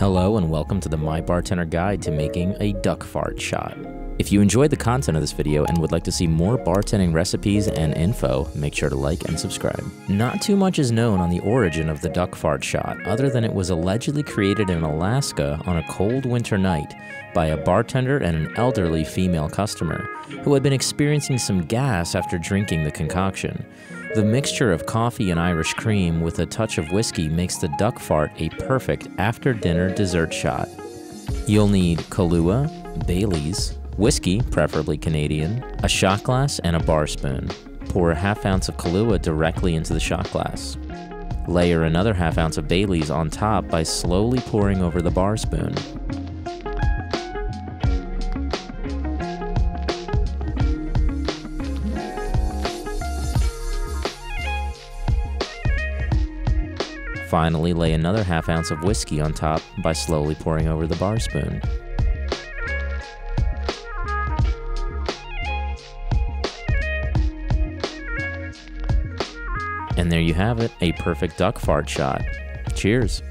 Hello and welcome to the My Bartender guide to making a duck fart shot. If you enjoyed the content of this video and would like to see more bartending recipes and info, make sure to like and subscribe. Not too much is known on the origin of the duck fart shot, other than it was allegedly created in Alaska on a cold winter night by a bartender and an elderly female customer who had been experiencing some gas after drinking the concoction. The mixture of coffee and Irish cream with a touch of whiskey makes the duck fart a perfect after-dinner dessert shot. You'll need Kahlua, Baileys, whiskey, preferably Canadian, a shot glass, and a bar spoon. Pour a half ounce of Kahlua directly into the shot glass. Layer another half ounce of Baileys on top by slowly pouring over the bar spoon. Finally, lay another half ounce of whiskey on top by slowly pouring over the bar spoon. And there you have it, a perfect duck fart shot. Cheers!